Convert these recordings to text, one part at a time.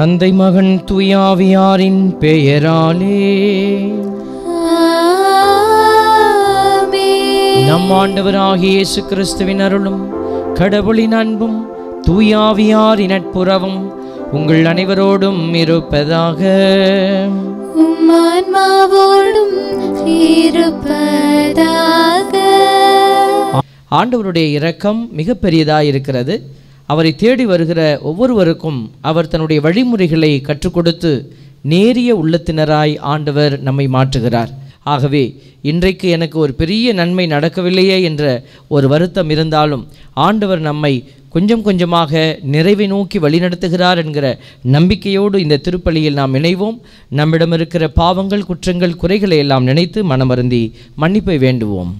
தந்தை மகன் தூய ஆவியாரின் பெயராலே நம் ஆண்டவராகிய இயேசு கிறிஸ்துவின் அருளும் கடவுளின் அன்பும் தூய ஆவியாரின் நட்புறவும் உங்கள் அனைவரோடும் இருப்பதாக. ஆண்டவருடைய இரக்கம் மிக பெரியதாக இருக்கிறது. அவரை தேடி வருகிற ஒவ்வொருவருக்கும் அவர் தன்னுடைய வழிமுறைகளை கற்றுக் கொடுத்து நேரிய உள்ளத்தினராய் ஆண்டவர் நம்மை மாற்றுகிறார். ஆகவே இன்றைக்கு எனக்கு ஒரு பெரிய நன்மை நடக்கவில்லையே என்ற ஒரு வருத்தம் இருந்தாலும் ஆண்டவர் நம்மை கொஞ்சம் கொஞ்சமாக நிறைவை நோக்கி வழிநடத்துகிறார் என்கிற நம்பிக்கையோடு இந்த திருப்பலியில் நாம் இணைவோம். நம்மிடம் இருக்கிற பாவங்கள், குற்றங்கள், குறைகளை எல்லாம் நினைத்து மனமருந்தி மன்னிப்பை வேண்டுவோம்.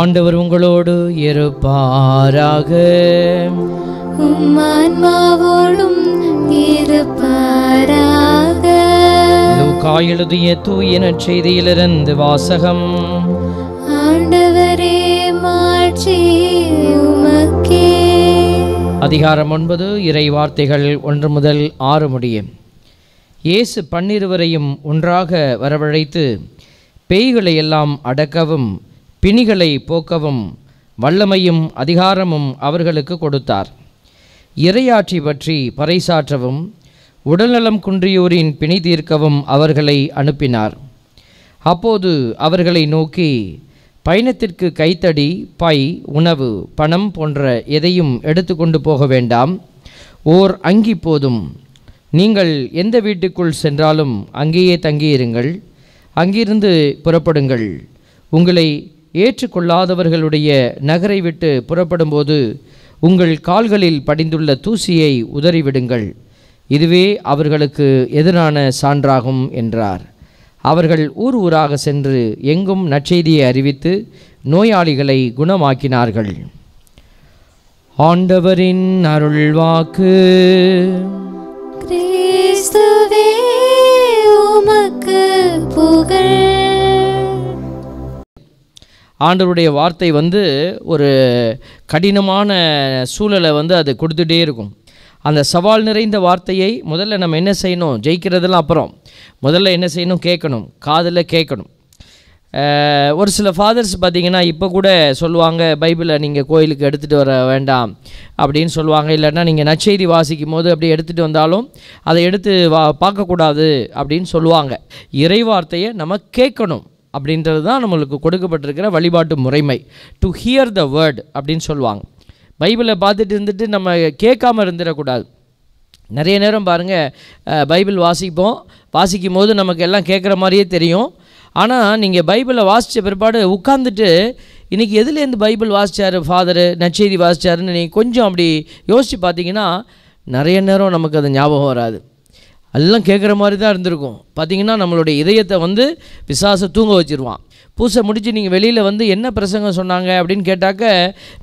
ஆண்டவர் உங்களோடு இருப்பாராக. உம் ஆன்மாவோடும் இருப்பாராக. லூக்கா எழுதிய தூய நற்செய்தியிலிருந்து வாசகம். ஆண்டவரே மாட்சி உமக்கே. அதிகாரம் 9 இறை வார்த்தைகள் 1 முதல் 6 முடியும். இயேசு 12 பேரையும் ஒன்றாக வரவழைத்து பேய்களை எல்லாம் அடக்கவும் பிணிகளை போக்கவும் வல்லமையும் அதிகாரமும் அவர்களுக்கு கொடுத்தார். இறையாட்சி பற்றி பறைசாற்றவும் உடல்நலம் குன்றியோரின் பிணி தீர்க்கவும் அவர்களை அனுப்பினார். அப்போது அவர்களை நோக்கி, பயணத்திற்கு கைத்தடி, பை, உணவு, பணம் போன்ற எதையும் எடுத்து கொண்டு போக வேண்டாம். ஓர் அங்கி போதும். நீங்கள் எந்த வீட்டுக்குள் சென்றாலும் அங்கேயே தங்கியிருங்கள். அங்கிருந்து புறப்படுங்கள். உங்களை ஏற்றுக்கொள்ளாதவர்களுடைய நகரை விட்டு புறப்படும்போது உங்கள் கால்களில் படிந்துள்ள தூசியை உதறிவிடுங்கள். இதுவே அவர்களுக்கு எதிரான சான்றாகும் என்றார். அவர்கள் ஊர் ஊராக சென்று எங்கும் நற்செய்தியை அறிவித்து நோயாளிகளை குணமாக்கினார்கள். ஆண்டவரின் அருள்வாக்கு. கிறிஸ்துவே உமக்கு புகழ். ஆண்டவருடைய வார்த்தை வந்து ஒரு கடினமான சூழலை வந்து அது கொடுத்துட்டே இருக்கும். அந்த சவால் நிறைந்த வார்த்தையை முதல்ல நம்ம என்ன செய்யணும்? ஜெயிக்கிறதெல்லாம் அப்புறம், முதல்ல என்ன செய்யணும்? கேட்கணும், காதில் கேட்கணும். ஒரு சில ஃபாதர்ஸ் பார்த்திங்கன்னா இப்போ கூட சொல்லுவாங்க, பைபிளை நீங்கள் கோயிலுக்கு எடுத்துகிட்டு வர வேண்டாம் அப்படின்னு சொல்லுவாங்க. இல்லைன்னா நீங்கள் நற்செய்தி வாசிக்கும் போது அப்படி எடுத்துகிட்டு வந்தாலும் அதை எடுத்து பார்க்கக்கூடாது அப்படின்னு சொல்லுவாங்க. இறைவார்த்தையை நம்ம கேட்கணும் அப்படின்றது தான் நம்மளுக்கு கொடுக்கப்பட்டிருக்கிற வழிபாட்டு முறைமை. டு ஹியர் த வேர்ட் அப்படின்னு சொல்லுவாங்க. பைபிளை பார்த்துட்டு இருந்துட்டு நம்ம கேட்காமல் இருந்துடக்கூடாது. நிறைய நேரம் பாருங்கள், பைபிள் வாசிக்கும் போது நமக்கு எல்லாம் கேட்குற மாதிரியே தெரியும். ஆனால் நீங்கள் பைபிளை வாசித்த பிற்பாடு உட்காந்துட்டு, இன்றைக்கி எதுலேருந்து பைபிள் வாசித்தார் ஃபாதரு, நற்செய்தி வாசித்தாருன்னு நீங்கள் கொஞ்சம் அப்படி யோசித்து பார்த்தீங்கன்னா நிறைய நேரம் நமக்கு அது ஞாபகம் வராது. எல்லாம் கேட்குற மாதிரி தான் இருந்திருக்கும். பார்த்திங்கன்னா நம்மளுடைய இதயத்தை வந்து பிசாசு தூங்க வச்சுருவான். பூசை முடித்து நீங்கள் வெளியில் வந்து என்ன பிரசங்கம் சொன்னாங்க அப்படின்னு கேட்டாக்க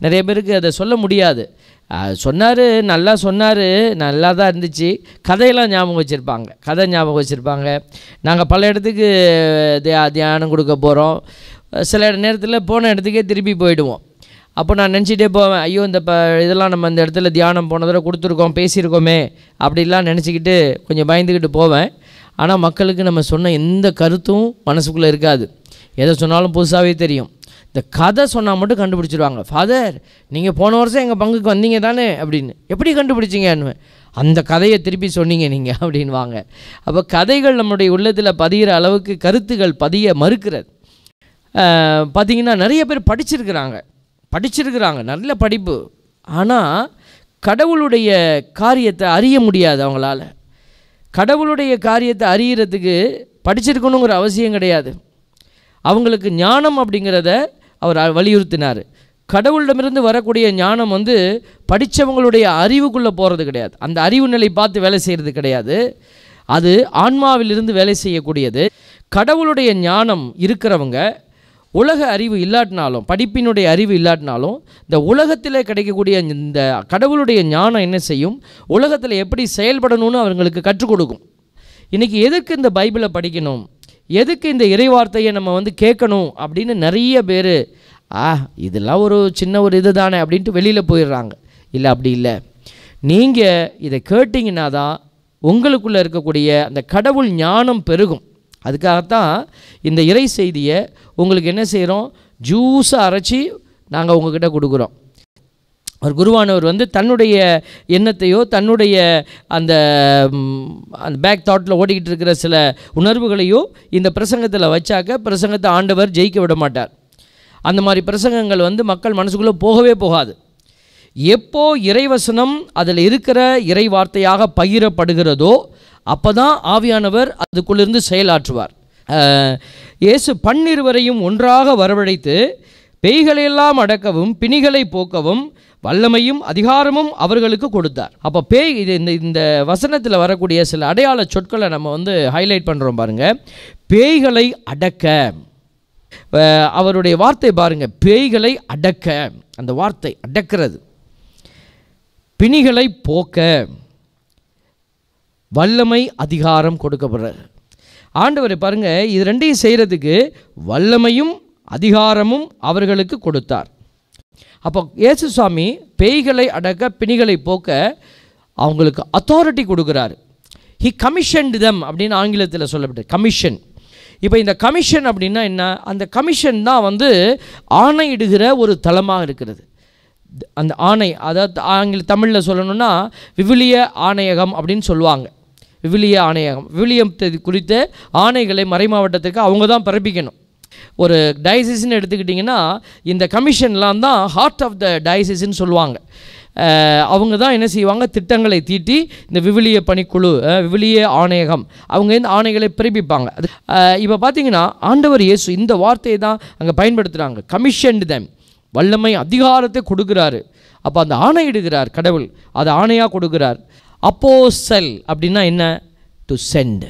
நிறைய பேருக்கு அதை சொல்ல முடியாது. சொன்னார், நல்லா தான் இருந்துச்சு. கதையெல்லாம் ஞாபகம் வச்சுருப்பாங்க, கதை ஞாபகம் வச்சுருப்பாங்க. நாங்கள் பல இடத்துக்கு தியானம் கொடுக்க போகிறோம். சில நேரத்தில் போன இடத்துக்கே திருப்பி போயிடுவோம். அப்போ நான் நினச்சிட்டே போவேன், ஐயோ இந்த இதெல்லாம் நம்ம இந்த இடத்துல தியானம் போன தடவை கொடுத்துருக்கோம், பேசியிருக்கோமே அப்படிலாம் நினச்சிக்கிட்டு கொஞ்சம் பயந்துக்கிட்டு போவேன். ஆனால் மக்களுக்கு நம்ம சொன்ன எந்த கருத்தும் மனசுக்குள்ளே இருக்காது. எதை சொன்னாலும் புதுசாகவே தெரியும். இந்த கதை சொன்னால் மட்டும் கண்டுபிடிச்சிடுவாங்க. ஃபாதர், நீங்கள் போன வருஷம் எங்கள் பங்குக்கு வந்தீங்க தானே அப்படின்னு. எப்படி கண்டுபிடிச்சிங்கன்னு. அந்த கதையை திருப்பி சொன்னீங்க நீங்கள் அப்படின்வாங்க. அப்போ கதைகள் நம்முடைய உள்ளத்தில் பதிகிற அளவுக்கு கருத்துகள் பதிய மறுக்கிறது. பார்த்திங்கன்னா நிறைய பேர் படிச்சிருக்கிறாங்க, நல்ல படிப்பு. ஆனால் கடவுளுடைய காரியத்தை அறிய முடியாது அவங்களால. கடவுளுடைய காரியத்தை அறிகிறதுக்கு படிச்சிருக்கணுங்கிற அவசியம் கிடையாது. அவங்களுக்கு ஞானம் அப்படிங்கிறத அவர் வலியுறுத்தினார். கடவுளிடமிருந்து வரக்கூடிய ஞானம் வந்து படித்தவங்களுடைய அறிவுக்குள்ளே போகிறது கிடையாது. அந்த அறிவு நிலை பார்த்து வேலை செய்கிறது கிடையாது. அது ஆன்மாவிலிருந்து வேலை செய்யக்கூடியது. கடவுளுடைய ஞானம் இருக்கிறவங்க உலக அறிவு இல்லாட்டினாலும், படிப்பினுடைய அறிவு இல்லாட்டினாலும், இந்த உலகத்தில் கிடைக்கக்கூடிய இந்த கடவுளுடைய ஞானம் என்ன செய்யும், உலகத்தில் எப்படி செயல்படணும்னு அவங்களுக்கு கற்றுக் கொடுக்கும். இன்றைக்கி எதுக்கு இந்த பைபிளை படிக்கணும், எதுக்கு இந்த இறைவார்த்தையை நம்ம வந்து கேட்கணும் அப்படின்னு நிறைய பேர் இதெல்லாம் ஒரு சின்ன ஒரு இது தானே அப்படின்ட்டு வெளியில் போயிடுறாங்க. இல்லை, அப்படி இல்லை. நீங்கள் இதை கேட்டிங்கன்னா தான் உங்களுக்குள்ளே இருக்கக்கூடிய அந்த கடவுள் ஞானம் பெருகும். அதுக்காகத்தான் இந்த இறை செய்தியை உங்களுக்கு என்ன செய்கிறோம், ஜூஸாக அரைச்சி நாங்கள் உங்கள்கிட்ட கொடுக்குறோம். ஒரு குருவானவர் வந்து தன்னுடைய எண்ணத்தையோ தன்னுடைய அந்த பேக் தாட்டில் ஓடிக்கிட்டு இருக்கிற சில உணர்வுகளையோ இந்த பிரசங்கத்தில் வச்சாக்க பிரசங்கத்தை ஆண்டவர் ஜெயிக்க விட மாட்டார். அந்த மாதிரி பிரசங்கங்கள் வந்து மக்கள் மனசுக்குள்ளே போகவே போகாது. எப்போ இறைவசனம் அதில் இருக்கிற இறை வார்த்தையாக பகிரப்படுகிறதோ அப்பதான் ஆவியானவர் அதுக்குள்ளிருந்து செயலாற்றுவார். இயேசு பன்னிருவரையும் ஒன்றாக வரவழைத்து பேய்களையெல்லாம் அடக்கவும் பிணிகளை போக்கவும் வல்லமையும் அதிகாரமும் அவர்களுக்கு கொடுத்தார். அப்போ பேய் இந்த வசனத்தில் வரக்கூடிய சில அடையாள சொற்களை நம்ம வந்து ஹைலைட் பண்ணுறோம் பாருங்கள். பேய்களை அடக்க அவருடைய வார்த்தை பாருங்கள், பேய்களை அடக்க, அந்த வார்த்தை அடக்கிறது, பிணிகளை போக்க, வல்லமை அதிகாரம் கொடுக்கப்படுறது. ஆண்டவரை பாருங்கள், இது ரெண்டையும் செய்கிறதுக்கு வல்லமையும் அதிகாரமும் அவர்களுக்கு கொடுத்தார். அப்போ இயேசு சுவாமி பேய்களை அடக்க பிணிகளை போக்க அவங்களுக்கு அத்தாரிட்டி கொடுக்குறாரு. ஹி கமிஷன்ட் தம் அப்படின்னு ஆங்கிலத்தில் சொல்லப்பட்டு கமிஷன். இப்போ இந்த கமிஷன் அப்படின்னா என்ன? அந்த கமிஷன் தான் வந்து ஆணையிடுகிற ஒரு தளமாக இருக்கிறது. அந்த ஆணை, அதாவது ஆங்கில தமிழில் சொல்லணும்னா விவிலிய ஆணையகம் அப்படின்னு சொல்லுவாங்க. விவிலிய ஆணையகம், விவிலியத்தை குறித்த ஆணைகளை மறைமாவட்டத்துக்கு அவங்க தான் பிறப்பிக்கணும். ஒரு டயசிஸ்ன்னு எடுத்துக்கிட்டிங்கன்னா இந்த கமிஷன்லாம் தான் ஹார்ட் ஆஃப் த டயசிஸ்ன்னு சொல்லுவாங்க. அவங்க தான் என்ன செய்வாங்க, திட்டங்களை தீட்டி இந்த விவிலிய பணிக்குழு, விவிலிய ஆணையகம், அவங்க இந்த ஆணைகளை பிறப்பிப்பாங்க. அது இப்போ பார்த்திங்கன்னா ஆண்டவர் இயேசு இந்த வார்த்தையை தான் அங்கே பயன்படுத்துகிறாங்க. கமிஷன்டு தம், வல்லமை அதிகாரத்தை கொடுக்குறாரு. அப்போ அந்த ஆணையிடுகிறார் கடவுள், அதை ஆணையாக கொடுக்குறார். அப்போஸ்தல் அப்படின்னா என்ன? To send.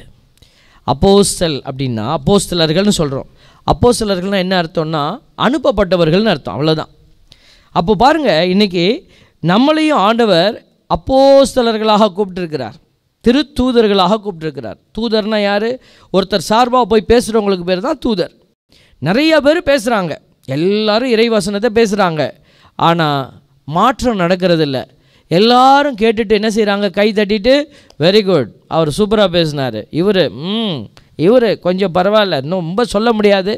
அப்போஸ்தல் அப்படின்னா அப்போஸ்தலர்கள்னு சொல்கிறோம். அப்போஸ்தலர்கள்னால் என்ன அர்த்தம்னா அனுப்பப்பட்டவர்கள்னு அர்த்தம், அவ்வளோதான். அப்போ பாருங்கள், இன்றைக்கி நம்மளையும் ஆண்டவர் அப்போஸ்தலர்களாக கூப்பிட்டுருக்கிறார், திருத்தூதர்களாக கூப்பிட்டுருக்கிறார். தூதர்னா யார்? ஒருத்தர் சார்பாக போய் பேசுகிறவங்களுக்கு பேர் தான் தூதர். நிறைய பேர் பேசுகிறாங்க, எல்லாரும் இறைவசனத்தை பேசுகிறாங்க, ஆனால் மாற்றம் நடக்கிறதில்ல. எல்லாரும் கேட்டுட்டு என்ன செய்கிறாங்க, கை தட்டிட்டு வெரி குட், அவர் சூப்பராக பேசினார், இவர் இவர் கொஞ்சம் பரவாயில்ல, இன்னும் ரொம்ப சொல்ல முடியாது,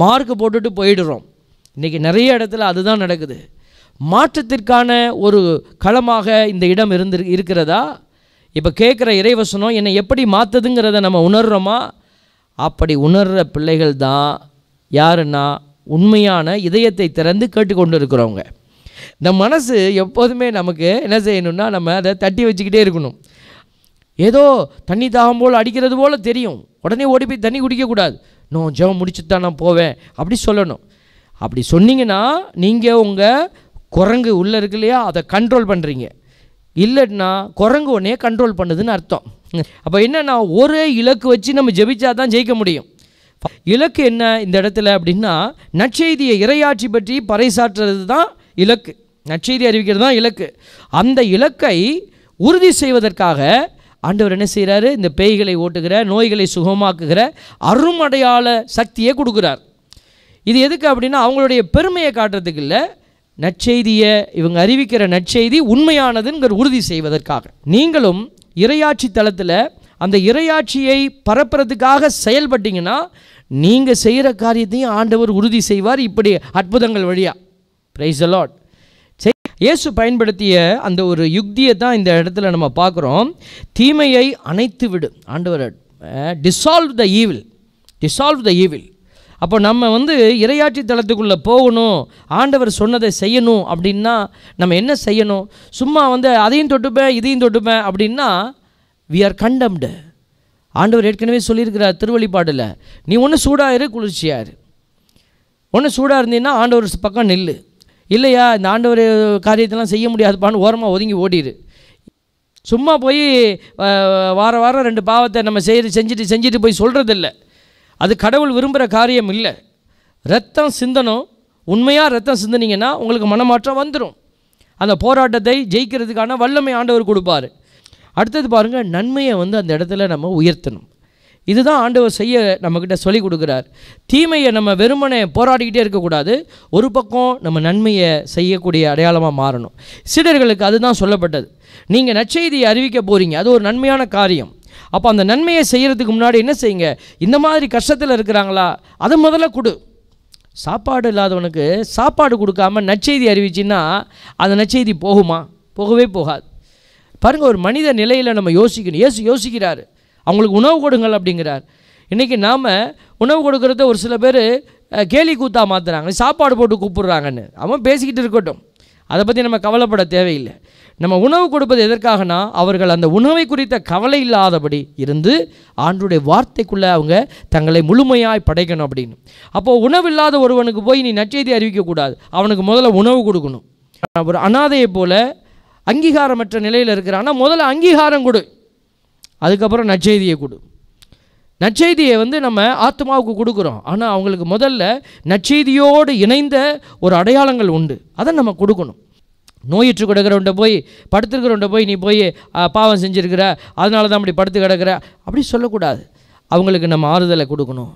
மார்க்கு போட்டுட்டு போயிடுறோம். இன்றைக்கி நிறைய இடத்துல அதுதான் நடக்குது. மாற்றத்திற்கான ஒரு களமாக இந்த இடம் இருக்கிறதா? இப்போ கேட்குற இறைவசனம் என்னை எப்படி மாற்றுதுங்கிறத நம்ம உணர்கிறோமா? அப்படி உணர்கிற பிள்ளைகள் தான் யாருன்னா உண்மையான இதயத்தை திறந்து கேட்டுக்கொண்டு இருக்கிறவங்க. இந்த மனசு எப்போதுமே நமக்கு என்ன செய்யணும்னா நம்ம அதை தட்டி வச்சுக்கிட்டே இருக்கணும். ஏதோ தண்ணி தாகம் போல் அடிக்கிறது போல் தெரியும், உடனே ஓடி போய் தண்ணி குடிக்கக்கூடாது. நான் ஜெபம் முடிச்சுட்டு தான் நான் போவேன் அப்படி சொல்லணும். அப்படி சொன்னீங்கன்னா நீங்கள் உங்கள் குரங்கு உள்ளே இருக்கு இல்லையா, அதை கண்ட்ரோல் பண்ணுறீங்க. இல்லைன்னா குரங்கு உடனே கண்ட்ரோல் பண்ணுதுன்னு அர்த்தம். அப்போ என்னென்னா ஒரே இலக்கு வச்சு நம்ம ஜெபிச்சா தான் ஜெயிக்க முடியும். இலக்கு என்ன இந்த இடத்துல அப்படின்னா நற்செய்தியை இறையாட்சி பற்றி பறைசாற்றுறது தான் இலக்கு, நற்செய்தி அறிவிக்கிறது தான் இலக்கு. அந்த இலக்கை உறுதி செய்வதற்காக ஆண்டவர் என்ன செய்கிறாரு, இந்த பேய்களை ஓட்டுகிற, நோய்களை சுகமாக்குகிற அருமடையாள சக்தியை கொடுக்குறார். இது எதுக்கு அப்படின்னா அவங்களுடைய பெருமையை காட்டுறதுக்கு இல்லை, நற்செய்தியை இவங்க அறிவிக்கிற நற்செய்தி உண்மையானதுங்கிற உறுதி செய்வதற்காக. நீங்களும் இறையாட்சி தளத்தில் அந்த இறையாட்சியை பரப்புறதுக்காக செயல்பட்டிங்கன்னா நீங்கள் செய்கிற காரியத்தையும் ஆண்டவர் உறுதி செய்வார், இப்படி அற்புதங்கள் வழியாக. Praise the lord. இயேசு பயன்படுத்திய அந்த ஒரு யுக்தியை தான் இந்த இடத்துல நம்ம பார்க்குறோம். தீமையை அணைத்து விடு, ஆண்டவர் dissolve the evil, dissolve the evil. அப்போ நம்ம வந்து இறையாட்சி தளத்துக்குள்ளே போகணும், ஆண்டவர் சொன்னதை செய்யணும் அப்படின்னா நம்ம என்ன செய்யணும்? சும்மா வந்து அதையும் தொட்டுப்பேன் இதையும் தொட்டுப்பேன் அப்படின்னா we are condemned. ஆண்டவர் ஏற்கனவே சொல்லியிருக்கிறார் திருவழிப்பாடில், நீ ஒன்று சூடாக இரு குளிர்ச்சியாக இரு. ஒன்று சூடாக இருந்தீங்கன்னா ஆண்டவர் பக்கம் நில்லு, இல்லையா இந்த ஆண்டவர் காரியத்தெல்லாம் செய்ய முடியாதுப்பான்னு ஓரமாக ஒதுங்கி ஓடிடு. சும்மா போய் வார வாரம் ரெண்டு பாவத்தை நம்ம செஞ்சுட்டு போய் சொல்கிறதில்ல, அது கடவுள் விரும்புகிற காரியம் இல்லை. ரத்தம் சிந்தனும், உண்மையாக ரத்தம் சிந்தனிங்கன்னா உங்களுக்கு மனமாற்றம் வந்துடும். அந்த போராட்டத்தை ஜெயிக்கிறதுக்கான வல்லமை ஆண்டவர் கொடுப்பார். அடுத்தது பாருங்கள், நன்மையை வந்து அந்த இடத்துல நம்ம உயர்த்தணும். இதுதான் ஆண்டவர் செய்ய நம்மக்கிட்ட சொல்லிக் கொடுக்குறார். தீமையை நம்ம வெறுமனே போராடிக்கிட்டே இருக்கக்கூடாது, ஒரு பக்கம் நம்ம நன்மையை செய்யக்கூடிய அடையாளமாக மாறணும். சீடர்களுக்கு அதுதான் சொல்லப்பட்டது. நீங்கள் நற்செய்தியை அறிவிக்க போகிறீங்க, அது ஒரு நன்மையான காரியம். அப்போ அந்த நன்மையை செய்கிறதுக்கு முன்னாடி என்ன செய்யுங்க, இந்த மாதிரி கஷ்டத்தில் இருக்கிறாங்களா அதை முதல்ல கொடு. சாப்பாடு இல்லாதவனுக்கு சாப்பாடு கொடுக்காமல் நற்செய்தி அறிவிச்சின்னா அந்த நற்செய்தி போகுமா? போகவே போகாது. பாருங்கள், ஒரு மனித நிலையில் நம்ம யோசிக்கணும். யோசிக்கிறாரு, அவங்களுக்கு உணவு கொடுங்கள் அப்படிங்கிறார். இன்றைக்கி நாம் உணவு கொடுக்குறத ஒரு சில பேர் கேலி கூத்தா மாற்றுறாங்க, சாப்பாடு போட்டு கூப்பிட்றாங்கன்னு. அவன் பேசிக்கிட்டு இருக்கட்டும், அதை பற்றி நம்ம கவலைப்பட தேவையில்லை. நம்ம உணவு கொடுப்பது எதற்காகனா அவர்கள் அந்த உணவை குறித்த கவலை இல்லாதபடி இருந்து ஆண்டவருடைய வார்த்தைக்குள்ளே அவங்க தங்களை முழுமையாய் படைக்கணும் அப்படின்னு. அப்போது உணவு இல்லாத ஒருவனுக்கு போய் நீ நற்செய்தி அறிவிக்கக்கூடாது, அவனுக்கு முதல்ல உணவு கொடுக்கணும். ஒரு அனாதையை போல் அங்கீகாரமற்ற நிலையில் இருக்கிறான்னா முதல்ல அங்கீகாரம் கொடு, அதுக்கப்புறம் நற்செய்தியை கொடு. நற்செய்தியை நம்ம ஆத்மாவுக்கு கொடுக்குறோம், ஆனால் அவங்களுக்கு முதல்ல நற்செய்தியோடு இணைந்த ஒரு அடையாளங்கள் உண்டு, அதை நம்ம கொடுக்கணும். நோயிற்று கிடக்கிறவன்ட்ட போய் படுத்துருக்கிறவன்ட்ட போய் நீ போய் பாவம் செஞ்சுருக்கிற அதனால தான் அப்படி படுத்து கிடக்கிற அப்படி சொல்லக்கூடாது. அவங்களுக்கு நம்ம ஆறுதலை கொடுக்கணும்,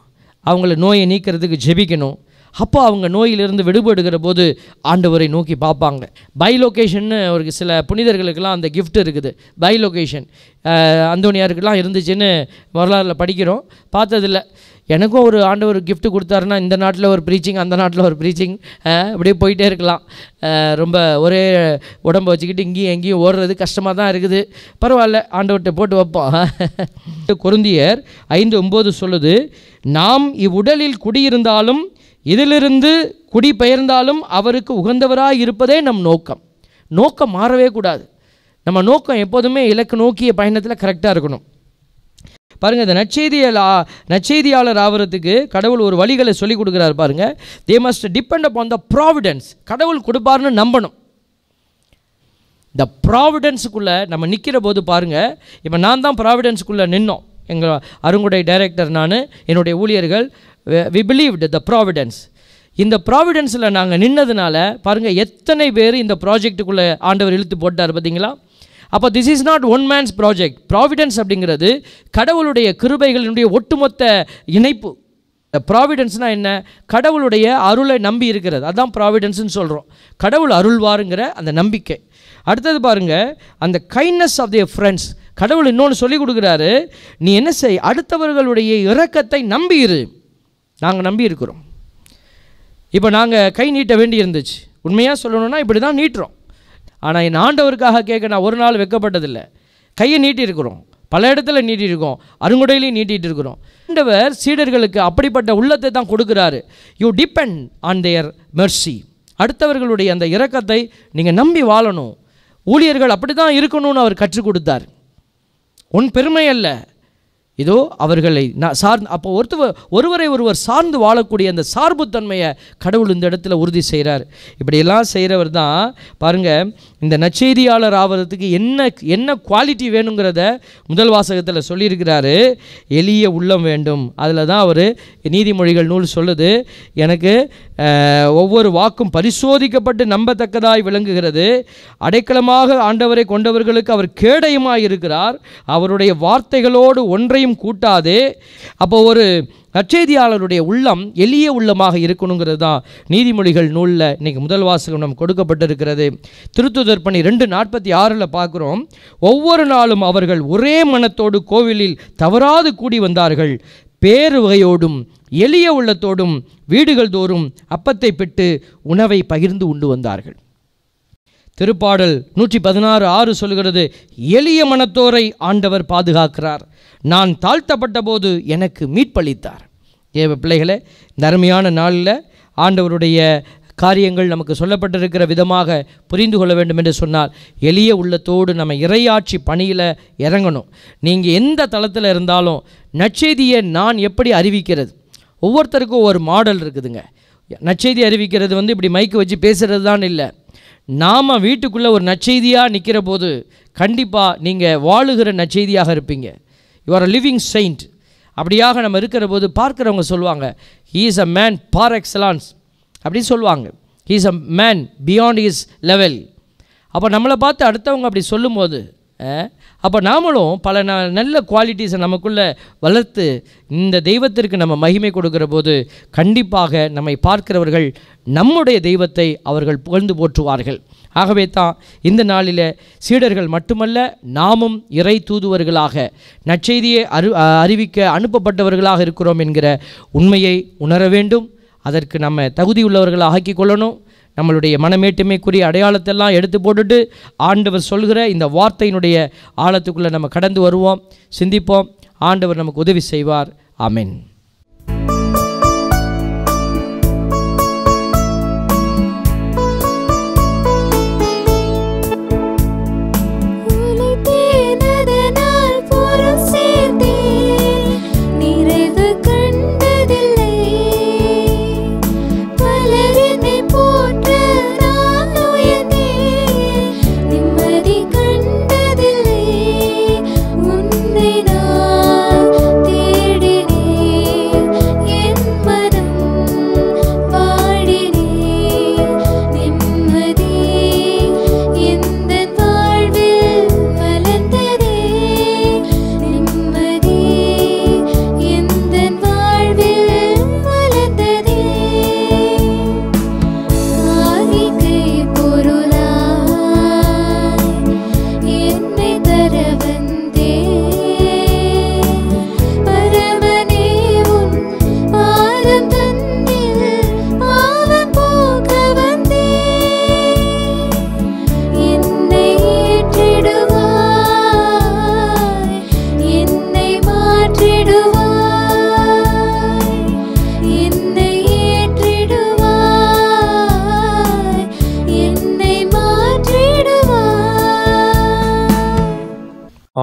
அவங்கள நோயை நீக்கிறதுக்கு ஜெபிக்கணும். அப்போ அவங்க நோயிலிருந்து விடுபடுகிற போது ஆண்டவரை நோக்கி பார்ப்பாங்க. பைலொகேஷன்னு ஒரு சில புனிதர்களுக்கெல்லாம் அந்த கிஃப்ட் இருக்குது. பைலொகேஷன் அந்தோனியாருக்கெல்லாம் இருந்துச்சுன்னு வரலாறுல படிக்கிறோம், பார்த்ததில்ல. எனக்கும் ஒரு ஆண்டவர் கிஃப்ட் கொடுத்தாருன்னா இந்த நாட்டில் ஒரு ப்ரீச்சிங் அந்த நாட்டில் ஒரு ப்ரீச்சிங் அப்படியே போயிட்டே இருக்கலாம். ரொம்ப ஒரே உடம்பை வச்சுக்கிட்டு இங்கேயும் எங்கேயும் ஓடுறது கஷ்டமாக தான் இருக்குது. பரவாயில்ல, ஆண்டவர்கிட்ட போட்டு வைப்போம். கொரிந்தியர் 5:9 சொல்லுது, நாம் இவ்வுடலில் குடியிருந்தாலும் இதிலிருந்து குடிபெயர்ந்தாலும் அவருக்கு உகந்தவராக இருப்பதே நம் நோக்கம். நோக்கம் மாறவே கூடாது. நம்ம நோக்கம் எப்போதுமே இலக்கு நோக்கிய பயணத்தில் கரெக்டாக இருக்கணும். பாருங்கள், இந்த நற்செய்தியாளர் ஆவறதுக்கு கடவுள் ஒரு வழிகளை சொல்லிக் கொடுக்குறாரு. பாருங்கள், they must depend upon the providence. கடவுள் கொடுப்பாருன்னு நம்பணும். இந்த ப்ராவிடன்ஸுக்குள்ளே நம்ம நிற்கிற போது பாருங்கள், இப்போ நான் தான் ப்ராவிடன்ஸுக்குள்ளே நின்னோம். எங்கள் அருங்குடை டைரக்டர் நான், என்னுடைய ஊழியர்கள், we believed the providence. இந்த ப்ராவிடன்ஸில் நாங்கள் நின்னதுனால பாருங்கள் எத்தனை பேர் இந்த ப்ராஜெக்டுக்குள்ளே ஆண்டவர் இழுத்து போட்டார் பார்த்தீங்களா. அப்போ this is not one man's project. Providence அப்படிங்கிறது கடவுளுடைய கிருபைகளினுடைய ஒட்டுமொத்த இணைப்பு. ப்ராவிடன்ஸ்னால் என்ன? கடவுளுடைய அருளை நம்பி இருக்கிறது, அதுதான் ப்ராவிடன்ஸ்ன்னு சொல்கிறோம். கடவுள் அருள்வாருங்கிற அந்த நம்பிக்கை. அடுத்தது பாருங்கள், அந்த கைண்ட்னஸ் ஆஃப் தியர் ஃப்ரெண்ட்ஸ். கடவுள் இன்னொன்று சொல்லிக் கொடுக்குறாரு, நீ என்ன செய், அடுத்தவர்களுடைய இரக்கத்தை நம்பியிரு. நாங்கள் நம்பி இருக்கிறோம். இப்போ நாங்கள் கை நீட்ட வேண்டி இருந்துச்சு, உண்மையாக சொல்லணும்னா இப்படி தான் நீட்டுறோம். ஆனால் என் ஆண்டவருக்காக கேட்க நான் ஒரு நாள் வைக்கப்பட்டதில்லை. கையை நீட்டியிருக்கிறோம், பல இடத்துல நீட்டியிருக்கோம், அருங்குடையிலையும் நீட்டிகிட்டு இருக்கிறோம். ஆண்டவர் சீடர்களுக்கு அப்படிப்பட்ட உள்ளத்தை தான் கொடுக்குறாரு. You depend on their mercy. அடுத்தவர்களுடைய அந்த இரக்கத்தை நீங்கள் நம்பி வாழணும். ஊழியர்கள் அப்படி தான் இருக்கணும்னு அவர் கற்றுக் கொடுத்தார். உன் பெருமை அல்ல, இதோ அவர்களை நான் சார்ந்து. அப்போ ஒருவரை ஒருவர் சார்ந்து வாழக்கூடிய அந்த சார்புத்தன்மையை கடவுள் இந்த இடத்துல உறுதி செய்கிறார். இப்படியெல்லாம் செய்கிறவர் தான் பாருங்கள் இந்த நற்செய்தியாளர் ஆவறதுக்கு என்ன குவாலிட்டி வேணுங்கிறத முதல் வாசகத்தில் சொல்லியிருக்கிறாரு. எளிய உள்ளம் வேண்டும். அதில் தான் அவர் நீதிமொழிகள் நூல் சொல்லுது, எனக்கு ஒவ்வொரு வாக்கும் பரிசோதிக்கப்பட்டு நம்பத்தக்கதாய் விளங்குகிறது. அடைக்கலமாக ஆண்டவரை கொண்டவர்களுக்கு அவர் கேடயமாய் இருக்கிறார், அவருடைய வார்த்தைகளோடு ஒன்றை கூட்டாதே. அப்போ ஒரு நற்செய்தியாளருடைய உள்ளம் எளிய உள்ளமாக இருக்கணுங்கிறது தான் நீதிமொழிகள் நூலில் இன்னைக்கு முதல் வாசகம் நமக்கு கொடுக்கப்பட்டிருக்கிறது. திருத்துதர் பணி 2:46 பார்க்குறோம், ஒவ்வொரு நாளும் அவர்கள் ஒரே மனத்தோடு கோவிலில் தவறாது கூடி வந்தார்கள். பேருவகையோடும் எளிய உள்ளத்தோடும் வீடுகள் தோறும் அப்பத்தை பெற்று உணவை பகிர்ந்து உண்டு வந்தார்கள். திருப்பாடல் 116:6 சொல்கிறது, எளிய மனத்தோரை ஆண்டவர் பாதுகாக்கிறார், நான் தாழ்த்தப்பட்ட போது எனக்கு மீட்பளித்தார். தேவ பிள்ளைகளே, அருமையான நாளில் ஆண்டவருடைய காரியங்கள் நமக்கு சொல்லப்பட்டிருக்கிற விதமாக புரிந்து கொள்ள வேண்டும் என்று சொன்னால் எளிய உள்ளத்தோடு நம்ம இறையாட்சி பணியில் இறங்கணும். நீங்கள் எந்த தளத்தில் இருந்தாலும் நற்செய்தியை நான் எப்படி அறிவிக்கிறது, ஒவ்வொருத்தருக்கும் ஒரு மாடல் இருக்குதுங்க. நற்செய்தி அறிவிக்கிறது இப்படி மைக்கு வச்சு பேசுகிறது தான் இல்லை. நாம் வீட்டுக்குள்ளே ஒரு நற்செய்தியாக நிற்கிற போது கண்டிப்பாக நீங்கள் வாழுகிற நற்செய்தியாக இருப்பீங்க. You are a living saint. அப்படியாக நம்ம இருக்கிற போது பார்க்குறவங்க சொல்லுவாங்க, he is a man par excellence அப்படின்னு சொல்லுவாங்க. He is a man beyond his level. அப்போ நம்மளை பார்த்து அடுத்தவங்க அப்படி சொல்லும்போது அப்போ நாமளும் பல நல்ல குவாலிட்டிஸை நமக்குள்ளே வளர்த்து இந்த தெய்வத்திற்கு நம்ம மகிமை கொடுக்குற போது கண்டிப்பாக நம்மை பார்க்கிறவர்கள் நம்முடைய தெய்வத்தை அவர்கள் புகழ்ந்து போற்றுவார்கள். ஆகவே தான் இந்த நாளில் சீடர்கள் மட்டுமல்ல, நாமும் இறை தூதுவர்களாக நற்செய்தியை அறிவிக்க அனுப்பப்பட்டவர்களாக இருக்கிறோம் என்கிற உண்மையை உணர வேண்டும். அதற்கு நம்ம தகுதியுள்ளவர்களாக ஆக்கி கொள்ளணும். நம்மளுடைய மனமேட்டுமைக்குரிய அடையாளத்தெல்லாம் எடுத்து போட்டுட்டு ஆண்டவர் சொல்கிற இந்த வார்த்தையினுடைய ஆழத்துக்குள்ளே நம்ம கடந்து வருவோம், சிந்திப்போம். ஆண்டவர் நமக்கு உதவி செய்வார். ஆமென்.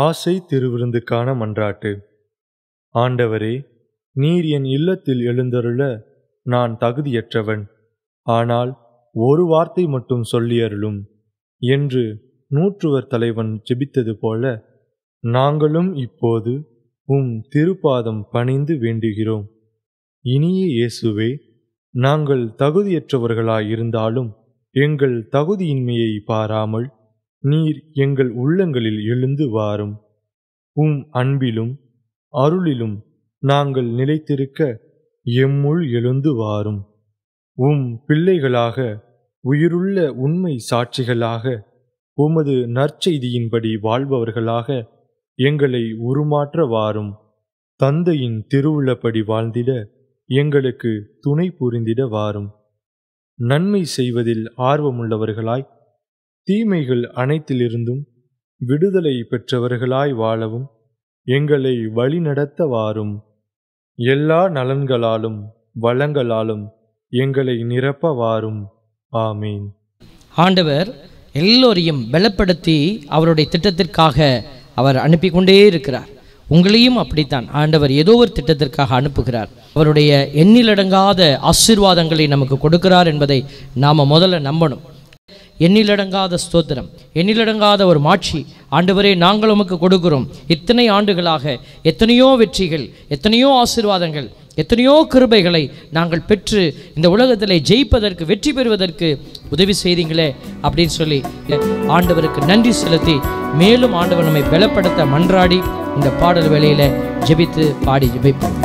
ஆசை திருவிருந்துக்கான மன்றாட்டு. ஆண்டவரே, நீர் என் இல்லத்தில் எழுந்தருள நான் தகுதியற்றவன், ஆனால் ஒரு வார்த்தை மட்டும் சொல்லியருளும் என்று 100வர் தலைவன் ஜெபித்தது போல நாங்களும் இப்போது உம் திருப்பாதம் பணிந்து வேண்டுகிறோம். இனிய இயேசுவே, நாங்கள் தகுதியற்றவர்களாயிருந்தாலும் எங்கள் தகுதியின்மையை பாராமல் நீர் எங்கள் உள்ளங்களில் எழுந்து வாரும். உம் அன்பிலும் அருளிலும் நாங்கள் நிலைத்திருக்க எம்முள் எழுந்து வாரும். உம் பிள்ளைகளாக உயிருள்ள உண்மை சாட்சிகளாக உமது நற்செய்தியின்படி வாழ்பவர்களாக எங்களை உருமாற்ற வாரும். தந்தையின் திருவுள்ளப்படி வாழ்ந்திட எங்களுக்கு துணை புரிந்திட வாரும். நன்மை செய்வதில் ஆர்வமுள்ளவர்களாய் தீமைகள் அனைத்திலிருந்தும் விடுதலை பெற்றவர்களாய் வாழவும் எங்களை வழிநடத்த வாரும். எல்லா நலன்களாலும் வளங்களாலும் எங்களை நிரப்ப வாரும். ஆமீன். ஆண்டவர் எல்லோரையும் பலப்படுத்தி அவருடைய திட்டத்திற்காக அவர் அனுப்பி கொண்டே இருக்கிறார். உங்களையும் அப்படித்தான் ஆண்டவர் ஏதோ ஒரு திட்டத்திற்காக அனுப்புகிறார். அவருடைய எண்ணிலடங்காத ஆசீர்வாதங்களை நமக்கு கொடுக்கிறார் என்பதை நாம் முதல்ல நம்பணும். எண்ணிலடங்காத ஸ்தோத்திரம், எண்ணிலடங்காத ஒரு மாட்சி. ஆண்டவரே, நாங்கள் உமக்கு கொடுக்கிறோம். இத்தனை ஆண்டுகளாக எத்தனையோ வெற்றிகள், எத்தனையோ ஆசீர்வாதங்கள், எத்தனையோ கிருபைகளை நாங்கள் பெற்று இந்த உலகத்தில் ஜெயிப்பதற்கு, வெற்றி பெறுவதற்கு உதவி செய்தீங்களே அப்படின்னு சொல்லி ஆண்டவருக்கு நன்றி செலுத்தி, மேலும் ஆண்டவர் நம்மை பலப்படுத்த மன்றாடி இந்த பாடல் வேளையில் ஜெபித்து பாடி ஜெபிப்போம்.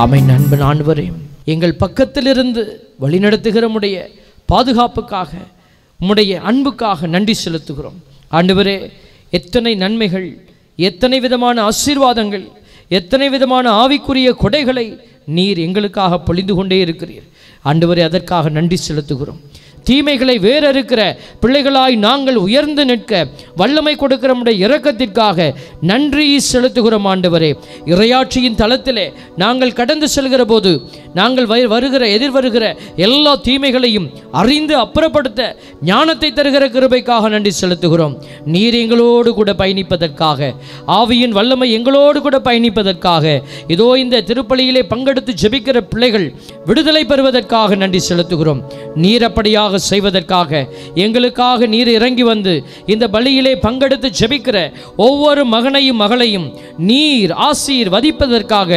ஆமென். அன்பின் ஆண்டவரே, எங்கள் பக்கத்திலிருந்து வழிநடத்துகிற உம்முடைய பாதுகாப்புக்காக உம்முடைய அன்புக்காக நன்றி செலுத்துகிறோம். ஆண்டவரே, எத்தனை நன்மைகள், எத்தனை விதமான ஆசீர்வாதங்கள், எத்தனை விதமான ஆவிக்குரிய கொடைகளை நீர் எங்களுக்காக பொழிந்து கொண்டே இருக்கிறீர். ஆண்டவரே, அதற்காக நன்றி செலுத்துகிறோம். தீமைகளை வேறறுக்கிற பிள்ளைகளாய் நாங்கள் உயர்ந்து நிற்க வல்லமை கொடுக்கிற நம்முடைய இரக்கத்திற்காக நன்றி செலுத்துகிறோம். ஆண்டவரே, இறையாட்சியின் தளத்திலே நாங்கள் கடந்து செல்கிற போது நாங்கள் எதிர்வருகிற எல்லா தீமைகளையும் அறிந்து அப்புறப்படுத்த ஞானத்தை தருகிற கிருபைக்காக நன்றி செலுத்துகிறோம். நீர் எங்களோடு கூட பயணிப்பதற்காக, ஆவியின் வல்லமை எங்களோடு கூட பயணிப்பதற்காக, இதோ இந்த திருப்பலியிலே பங்கெடுத்து ஜெபிக்கிற பிள்ளைகள் விடுதலை பெறுவதற்காக நன்றி செலுத்துகிறோம். நீர் அப்படியாக செய்வதற்காக எங்களுக்காக நீர் இறங்கி வந்து இந்த பலியிலே பங்கெடுத்து ஜெபிக்கிற ஒவ்வொரு மகனையும் மகளையும் நீர் ஆசீர்வதிப்பதற்காக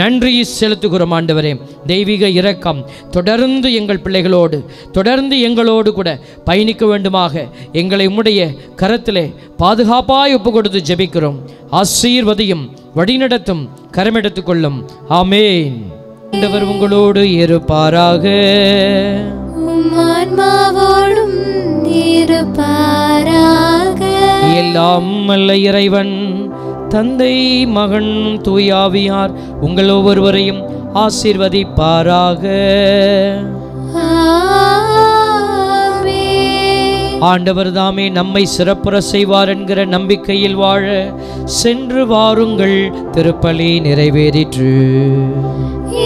நன்றி செலுத்துகிறோம். ஆண்டவரே, தெய்வீக இரக்கம் தொடர்ந்து எங்கள் பிள்ளைகளோடு தொடர்ந்து எங்களோடு கூட பயணிக்க வேண்டுமாக எங்களை உம்முடைய கரத்திலே பாதுகாப்பாய் ஒப்பு கொடுத்து ஜெபிக்கிறோம். ஆசீர்வதியும் வழிநடத்தும் கரமெடுத்துக் கொள்ளும். ஆமேன். ஆண்டவர் உங்களோடு இருப்பாராக. ஆன்மாவோடும் இருப்பாராக. எல்லாம் வல்ல இறைவன் தந்தை, மகன், தூய ஆவியார் உங்கள் ஒவ்வொருவரையும் ஆசீர்வதிப்பாராக. ஆண்டவர் தாமே நம்மை சிறப்புற செய்வார் என்கிற நம்பிக்கையில் வாழ சென்று வாருங்கள். திருப்பலி நிறைவேறிற்று.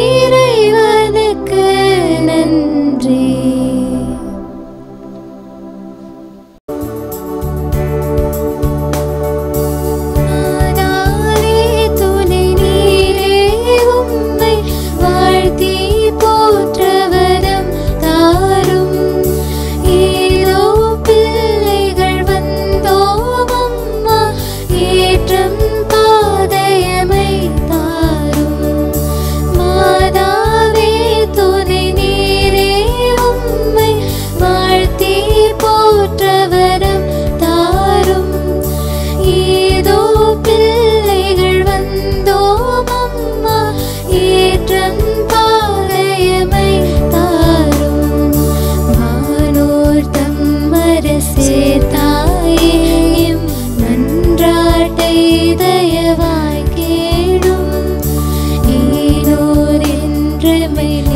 இறைவனுக்கு நன்றி. Maybe.